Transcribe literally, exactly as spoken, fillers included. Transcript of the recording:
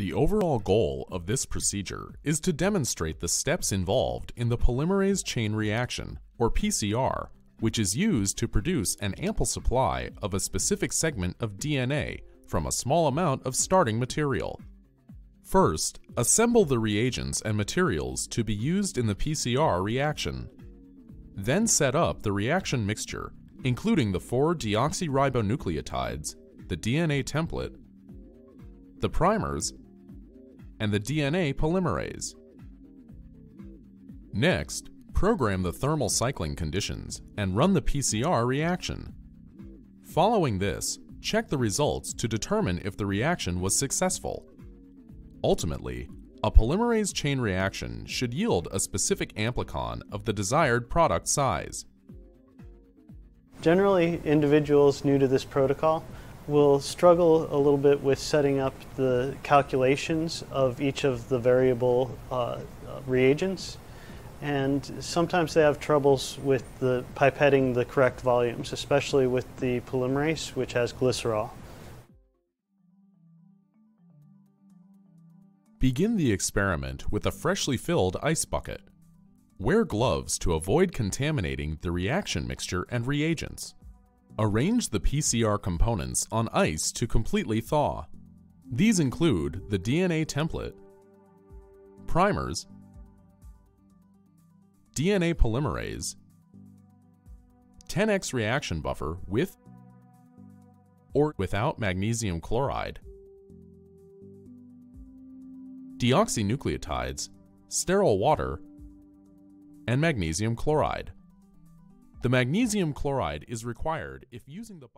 The overall goal of this procedure is to demonstrate the steps involved in the polymerase chain reaction, or P C R, which is used to produce an ample supply of a specific segment of D N A from a small amount of starting material. First, assemble the reagents and materials to be used in the P C R reaction. Then set up the reaction mixture, including the four deoxyribonucleotides, the D N A template, the primers, and the D N A polymerase. Next, program the thermal cycling conditions and run the P C R reaction. Following this, check the results to determine if the reaction was successful. Ultimately, a polymerase chain reaction should yield a specific amplicon of the desired product size. Generally, individuals new to this protocol will struggle a little bit with setting up the calculations of each of the variable uh, reagents, and sometimes they have troubles with the pipetting the correct volumes, especially with the polymerase, which has glycerol. Begin the experiment with a freshly filled ice bucket. Wear gloves to avoid contaminating the reaction mixture and reagents. Arrange the P C R components on ice to completely thaw. These include the D N A template, primers, D N A polymerase, ten X reaction buffer with or without magnesium chloride, deoxynucleotides, sterile water, and magnesium chloride. The magnesium chloride is required if using the